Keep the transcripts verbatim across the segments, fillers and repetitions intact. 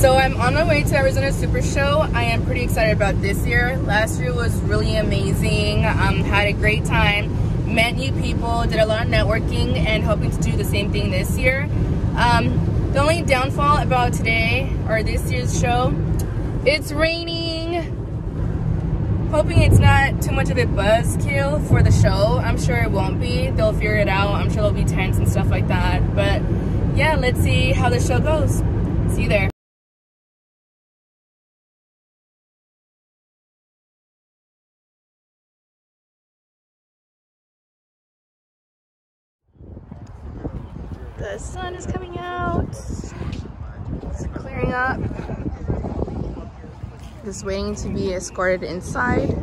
So I'm on my way to Arizona Super Show. I am pretty excited about this year. Last year was really amazing. Um, had a great time, met new people, did a lot of networking, and hoping to do the same thing this year. Um, the only downfall about today, or this year's show, it's raining. Hoping it's not too much of a buzzkill for the show. I'm sure it won't be. They'll figure it out. I'm sure there'll be tents and stuff like that. But yeah, let's see how the show goes. See you there. The sun is coming out, it's clearing up. Just waiting to be escorted inside.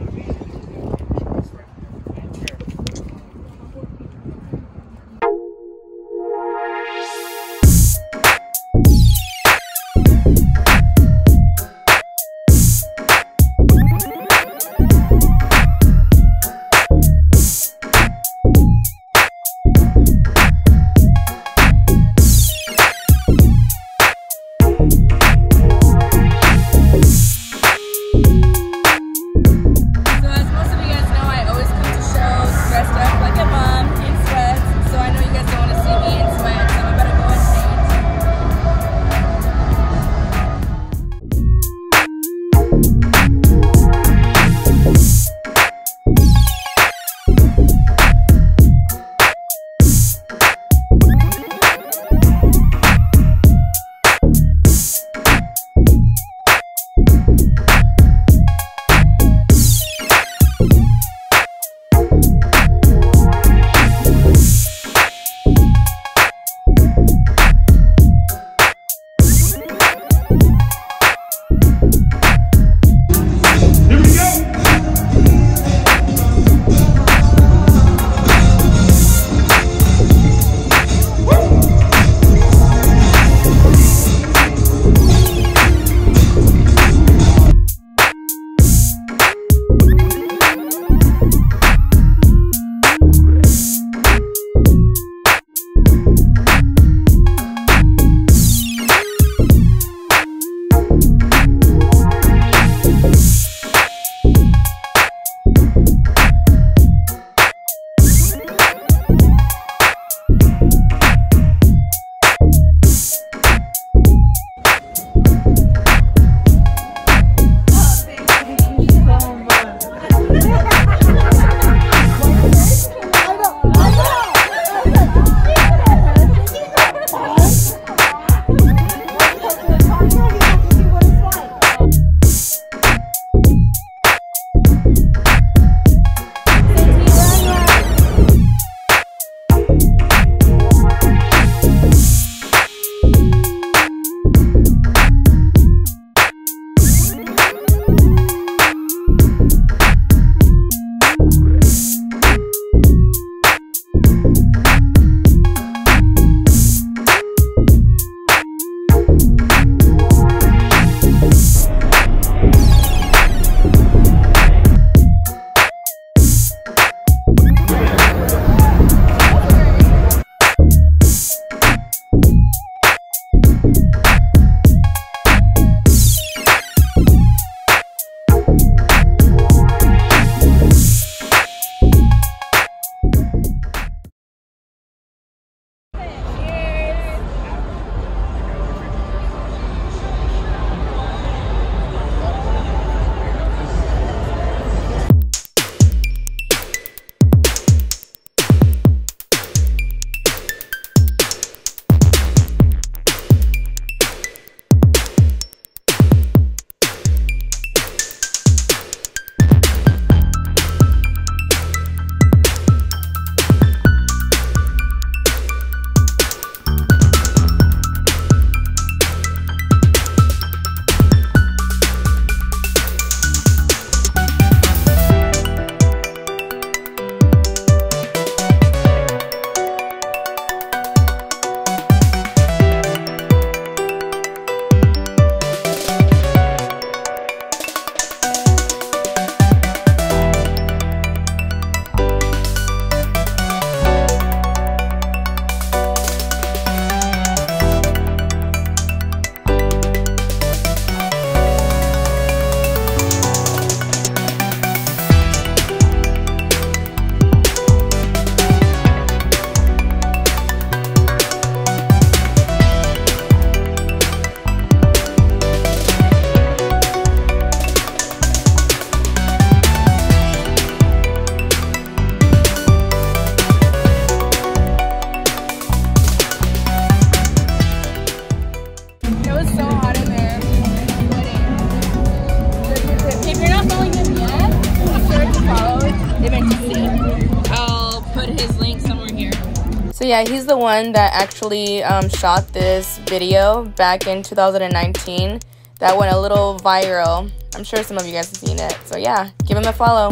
So yeah, he's the one that actually um, shot this video back in two thousand nineteen that went a little viral. I'm sure some of you guys have seen it. So yeah, give him a follow.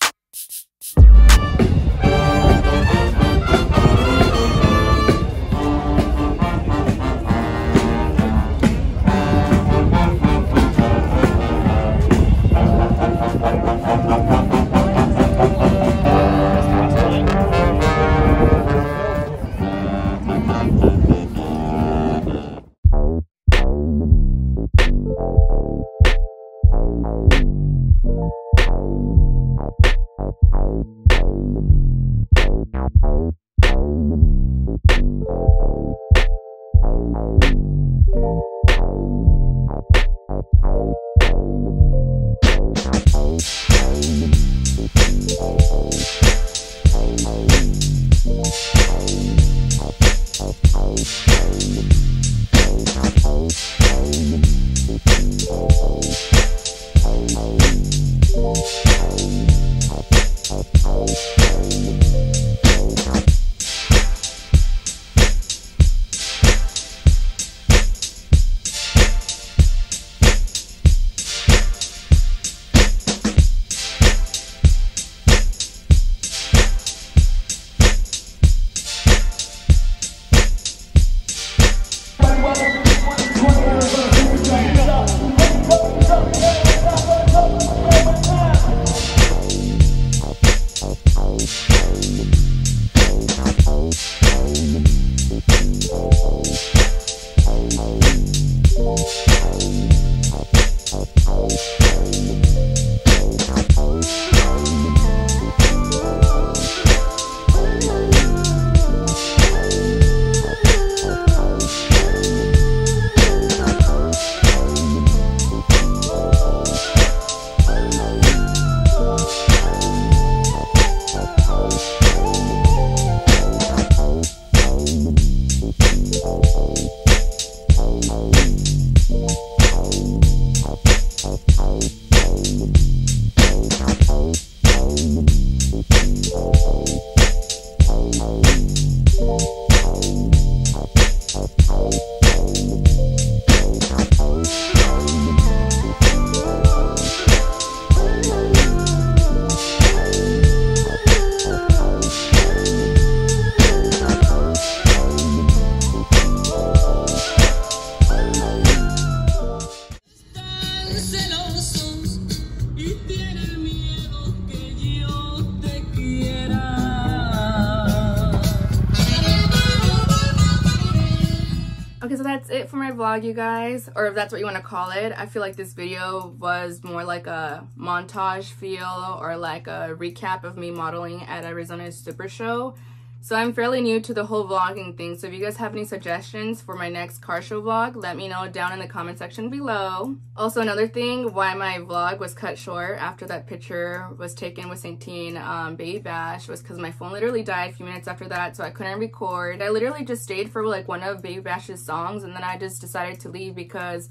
that's it for my vlog, you guys, or if that's what you want to call it. I feel like this video was more like a montage feel or like a recap of me modeling at Arizona Super Show. So I'm fairly new to the whole vlogging thing, so if you guys have any suggestions for my next car show vlog, let me know down in the comment section below. Also, another thing why my vlog was cut short after that picture was taken with Saint T, um, Baby Bash, was because my phone literally died a few minutes after that, so I couldn't record. I literally just stayed for like one of Baby Bash's songs, and then I just decided to leave because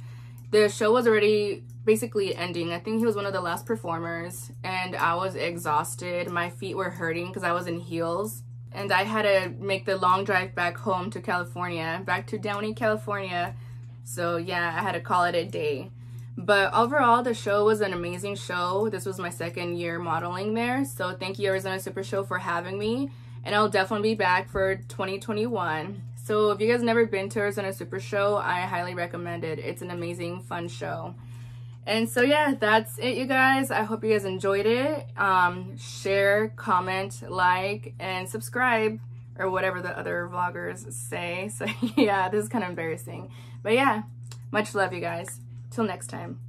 the show was already basically ending. I think he was one of the last performers, and I was exhausted. My feet were hurting because I was in heels. And I had to make the long drive back home to California, back to Downey, California. So yeah, I had to call it a day. But overall, the show was an amazing show. This was my second year modeling there. So thank you, Arizona Super Show, for having me. And I'll definitely be back for twenty twenty-one. So if you guys never been to Arizona Super Show, I highly recommend it. It's an amazing, fun show. And so yeah, that's it, you guys. I hope you guys enjoyed it. Um, share, comment, like, and subscribe, or whatever the other vloggers say. So yeah, this is kind of embarrassing. But yeah, much love, you guys. Till next time.